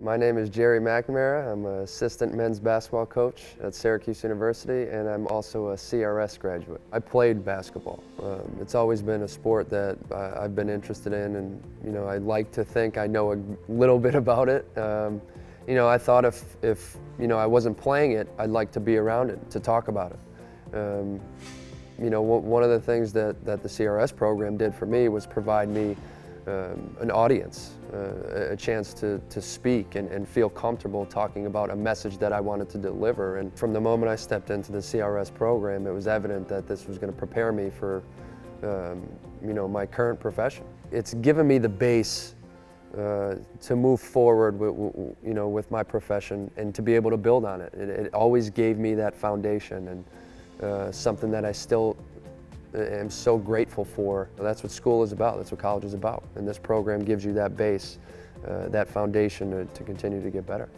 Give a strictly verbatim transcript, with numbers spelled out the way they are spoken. My name is Jerry McNamara. I'm an assistant men's basketball coach at Syracuse University, and I'm also a C R S graduate. I played basketball. Um, it's always been a sport that I, I've been interested in, and you know, I like to think I know a little bit about it. Um, you know, I thought if, if you know, I wasn't playing it, I'd like to be around it, to talk about it. Um, you know, one of the things that, that the C R S program did for me was provide me Um, an audience, uh, a chance to, to speak and, and feel comfortable talking about a message that I wanted to deliver. And from the moment I stepped into the C R S program, it was evident that this was going to prepare me for um, you know, my current profession. It's given me the base uh, to move forward with, you know, with my profession and to be able to build on it. It, it always gave me that foundation and uh, something that I still I'm so grateful for. That's what school is about, that's what college is about. And this program gives you that base, uh, that foundation to, to continue to get better.